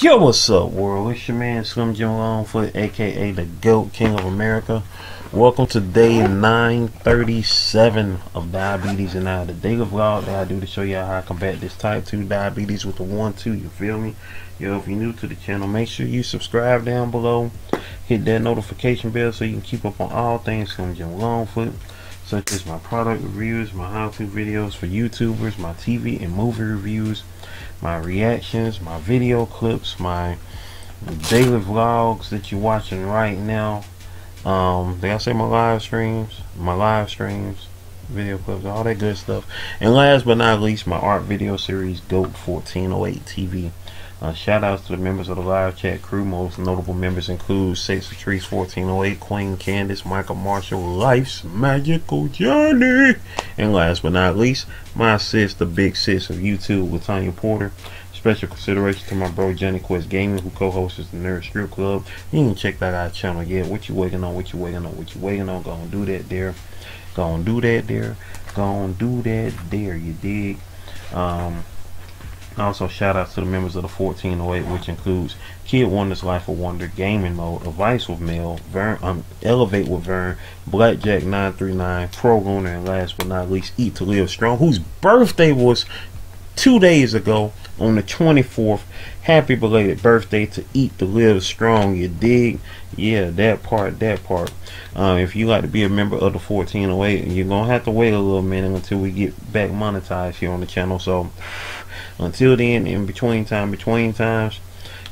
Yo, what's up, world? It's your man Slim Jim Longfoot, aka the GOAT, King of America. Welcome to day 937 of diabetes, and I the daily vlog that I do to show you how I combat this type 2 diabetes with the 1-2. You feel me? Yo, if you're new to the channel, make sure you subscribe down below, hit that notification bell so you can keep up on all things Slim Jim Longfoot, such as my product reviews, my how-to videos for YouTubers, my TV and movie reviews, my reactions, my video clips, my daily vlogs that you're watching right now. Did I say my live streams? My live streams, video clips, all that good stuff. And last but not least, my art video series, Goat 1408 TV. Shout outs to the members of the live chat crew. Most notable members include Six Patrice 1408, Queen Candace, Michael Marshall, Life's Magical Journey, and last but not least, my sis, the big sis of YouTube, Latonya Porter. Special consideration to my bro Johnny Quest Gaming, who co-hosts the Nerd Strip Club. You can check that out channel yet. What you waiting on? What you waiting on? What you waiting on? Gonna do that there. Gonna do that there. Gonna do that there. You dig? Also, shout out to the members of the 1408, which includes Kid Wonder's Life of Wonder, Gaming Mode, Advice with Mel, Vern, Elevate with Vern, Blackjack 939, Pro Gunner, and last but not least, Eat to Live Strong, whose birthday was 2 days ago on the 24th. Happy belated birthday to Eat to Live Strong. You dig? Yeah, that part, that part. If you like to be a member of the 1408, you're gonna have to wait a little minute until we get back monetized here on the channel. So until then, in between times,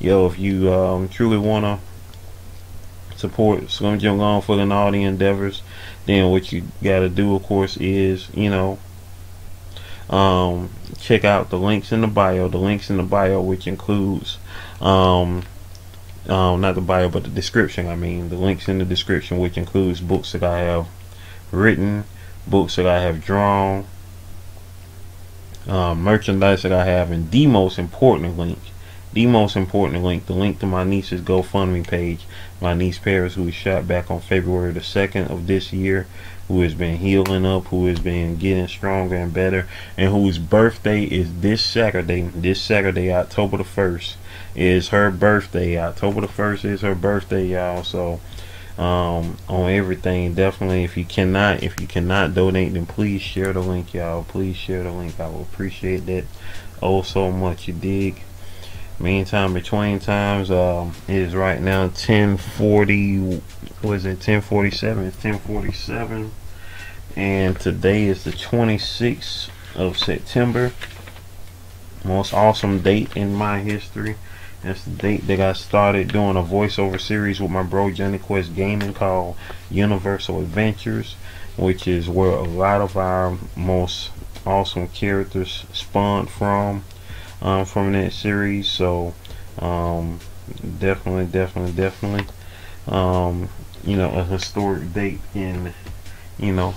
yo, if you truly want to support Slim Jim Longfoot and all the endeavors, then what you got to do, of course, is, you know, check out the links in the bio, which includes not the bio, but the description. I mean, the links in the description, which includes books that I have written, books that I have drawn, merchandise that I have, and the most important link, the link to my niece's GoFundMe page. My niece Paris, who was shot back on February the 2nd of this year, who has been healing up, who has been getting stronger and better, and whose birthday is this Saturday, October the 1st is her birthday. October the 1st is her birthday, y'all. So on everything, definitely, if you cannot donate, then please share the link, y'all. Please share the link. I will appreciate that oh so much. You dig? Meantime, between times, it is right now 10:40. Was it 10:47? It's 10:47, and today is the 26th of September. Most awesome date in my history. That's the date that I started doing a voiceover series with my bro Johnny Quest Gaming called Universal Adventures, which is where a lot of our most awesome characters spawned from that series. So definitely, you know, a historic date in, you know,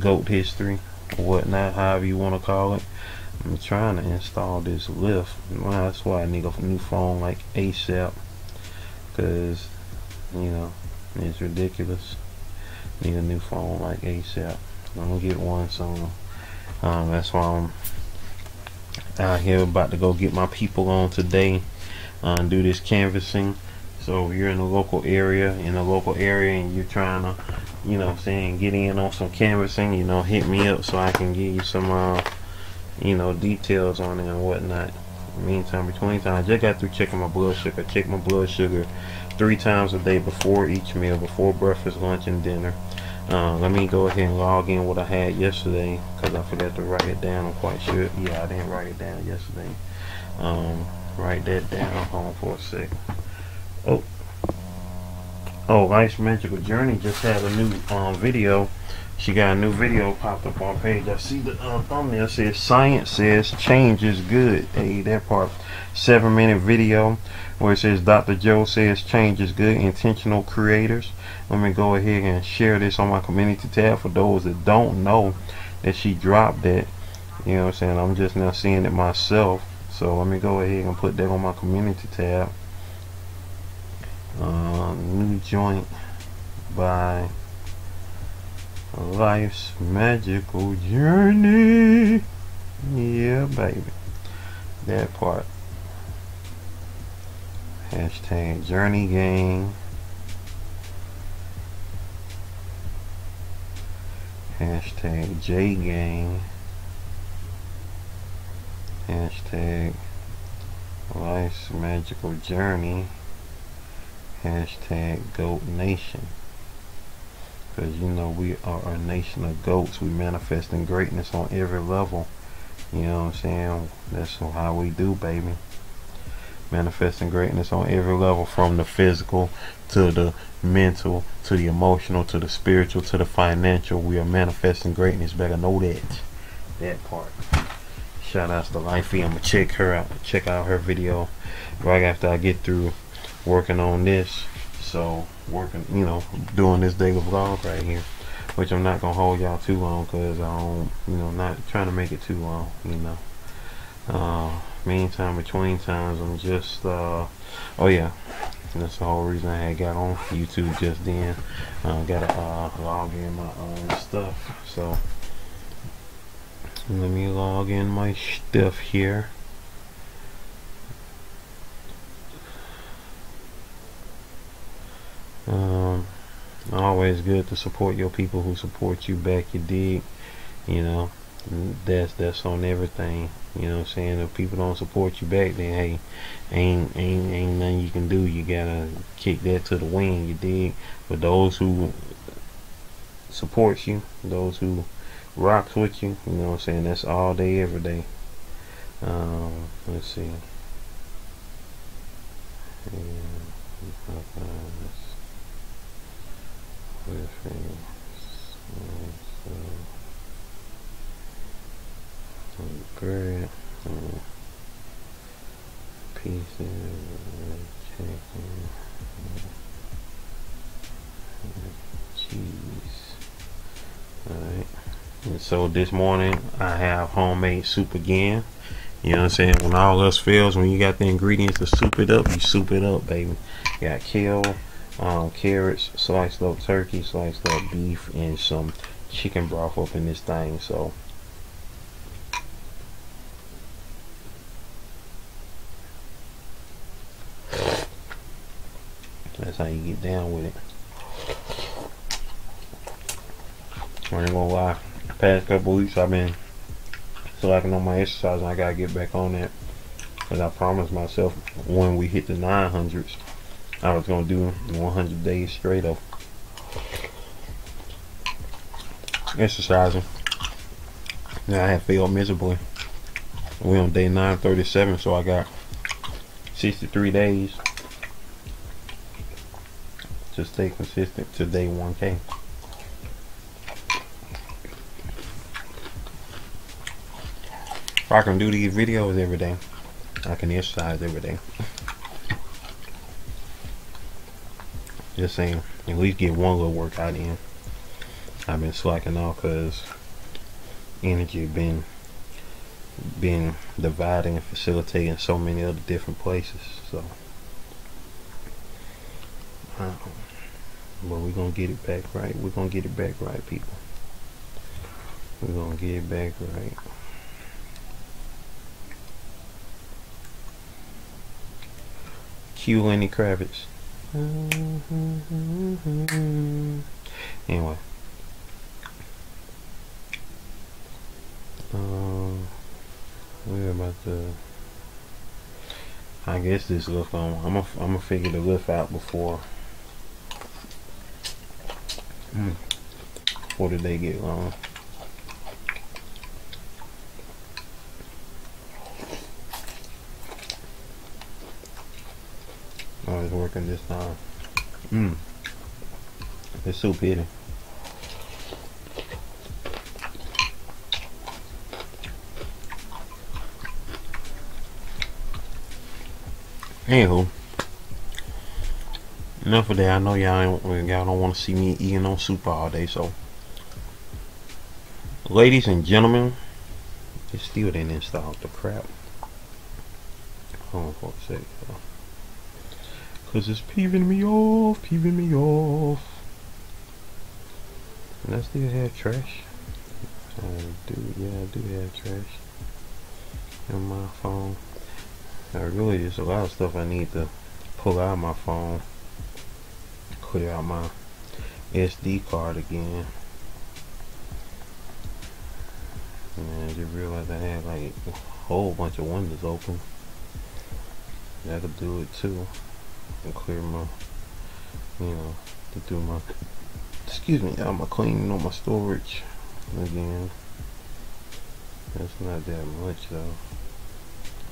GOAT history or whatnot, however you want to call it. I'm trying to install this lift. Well, that's why I need a new phone like ASAP, because, you know, it's ridiculous. Need a new phone like ASAP. I'm gonna get one soon. That's why I'm out here about to go get my people on today and do this canvassing. So if you're in a local area, and you're trying to, you know what I'm saying, get in on some canvassing, you know, hit me up so I can give you some you know, details on it and whatnot. Meantime, between times, I just got through checking my blood sugar. I check my blood sugar 3 times a day before each meal, before breakfast, lunch, and dinner. Let me go ahead and log in what I had yesterday, because I forgot to write it down. I'm quite sure. Yeah, I didn't write it down yesterday. Write that down. Hold on for a sec. Oh, Life's Magical Journey just had a new video. She got a new video popped up on page. I see the thumbnail says "Science says change is good." Hey, that part. 7-minute video where it says Dr. Joe says change is good. Intentional creators. Let me go ahead and share this on my community tab for those that don't know that she dropped that. You know what I'm saying? I'm just now seeing it myself. So let me go ahead and put that on my community tab. New joint by Life's Magical Journey. Yeah, baby, that part. Hashtag Journey Gang. Hashtag J Gang. Hashtag Life's Magical Journey. Hashtag GOAT Nation. Because you know we are a nation of goats. We manifesting greatness on every level. You know what I'm saying? That's how we do, baby. Manifesting greatness on every level, from the physical to the mental to the emotional to the spiritual to the financial. We are manifesting greatness. Better know that part. Shout outs to Lifey. I'm gonna check her out, check out her video right after I get through working on this. So working, you know, doing this daily vlog right here, which I'm not gonna hold y'all too long, cause I don't, you know, not trying to make it too long, you know. Meantime, between times, I'm just oh yeah, that's the whole reason I had got on YouTube just then. Gotta log in my own stuff, so let me log in my stuff here. Always good to support your people who support you back, you dig, you know. That's on everything, you know what I'm saying? If people don't support you back, then hey, ain't nothing you can do. You gotta kick that to the wind, you dig? But those who support you, those who rocks with you, you know what I'm saying, that's all day, every day. Let's see. Great. Pieces. Cheese. Alright. And so this morning I have homemade soup again. You know what I'm saying? When all else fails, when you got the ingredients to soup it up, you soup it up, baby. You got kale, carrots, sliced up turkey, sliced up beef, and some chicken broth up in this thing. So that's how you get down with it. I ain't gonna lie, the past couple weeks I've been slacking on my exercise, and I gotta get back on that, because I promised myself when we hit the 900s I was gonna do 100 days straight of exercising. Now I have failed miserably. We're on day 937, so I got 63 days to stay consistent to day 1K. If I can do these videos every day, I can exercise every day. Just saying, at least get one little workout in. I've been slacking off because energy been dividing and facilitating so many other different places. So, but we're gonna get it back right. We're gonna get it back right, people. We're gonna get it back right. Cue Lenny Kravitz. Anyway, we're about to. I guess this lift on. I'm gonna figure the lift out before. Before the day get long. Oh, it's working this time. It's soup hitting. Anywho, enough of that. I know y'all don't want to see me eating on soup all day. So, ladies and gentlemen, it still didn't install the crap. Hold on for a second. Cause it's peeving me off. And I still have trash. I do have trash on my phone. There really is a lot of stuff I need to pull out my phone, clear out my SD card again, and I just realized I had like a whole bunch of windows open. That'll do it too, and clear my, you know, to do my, excuse me, out my cleaning on my storage again. That's not that much though.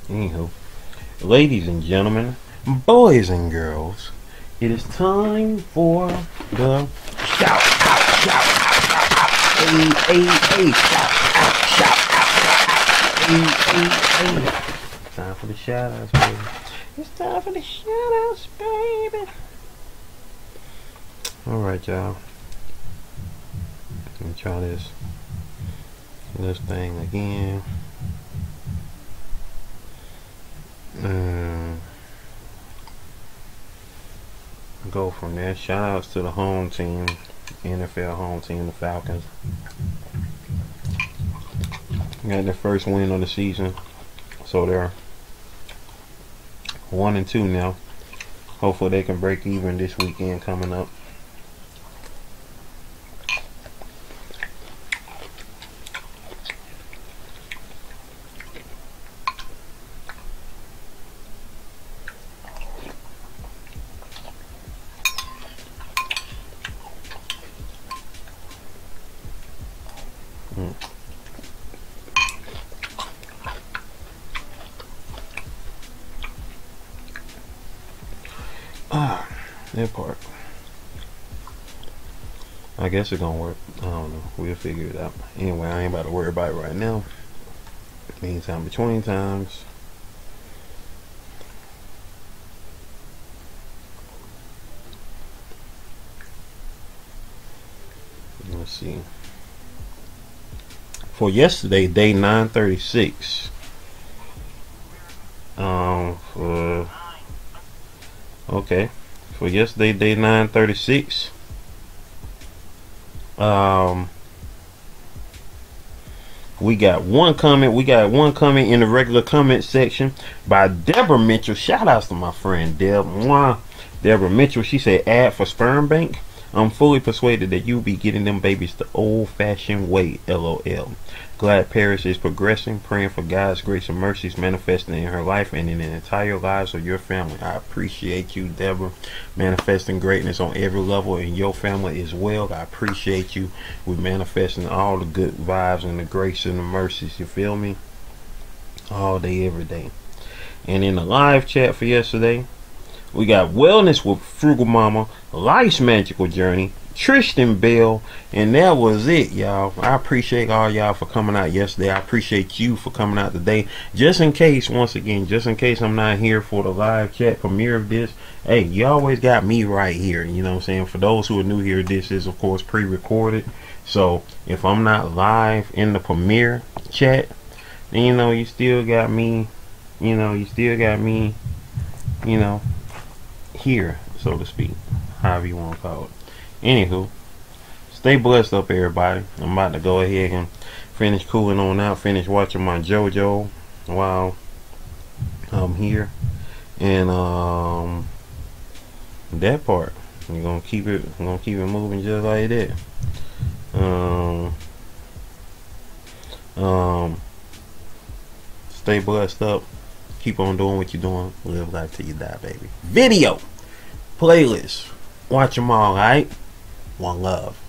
Anywho, ladies and gentlemen, boys and girls, it is time for the shout out, shout out, shout out. It's time for the shout outs, baby. It's time for the shout outs, baby. Alright, y'all. Let me try this thing again. Go from there. Shout outs to the home team, NFL home team, the Falcons. Got their first win of the season, so they're 1-2 now. Hopefully they can break even this weekend coming up. I guess it's gonna work. I don't know. We'll figure it out. Anyway, I ain't about to worry about it right now. Meantime, between times. Let's see. For yesterday, day 936. For yesterday, day 936. We got one comment in the regular comment section by Deborah Mitchell. Shout outs to my friend Deborah Mitchell. She said, "Ad for sperm bank. I'm fully persuaded that you'll be getting them babies the old-fashioned way. LOL. Glad Paris is progressing. Praying for God's grace and mercies manifesting in her life and in the entire lives of your family." I appreciate you, Deborah. Manifesting greatness on every level in your family as well. I appreciate you. We're manifesting all the good vibes and the grace and the mercies. You feel me? All day, every day. And in the live chat for yesterday, we got Wellness with Frugal Mama, Life's Magical Journey, Tristan Bell, and that was it, y'all. I appreciate all y'all for coming out yesterday. I appreciate you for coming out today. Just in case, once again, just in case I'm not here for the live chat premiere of this, hey, you always got me right here, you know what I'm saying? For those who are new here, this is, of course, pre-recorded. So, if I'm not live in the premiere chat, then, you know, you still got me, here, so to speak, however you want to call it. Anywho, stay blessed up, everybody. I'm about to go ahead and finish cooling on out, finish watching my JoJo while I'm here, and that part I'm gonna keep it moving just like that. Stay blessed up, keep on doing what you're doing, live life till you die, baby. Video playlist, watch them all, right? One love.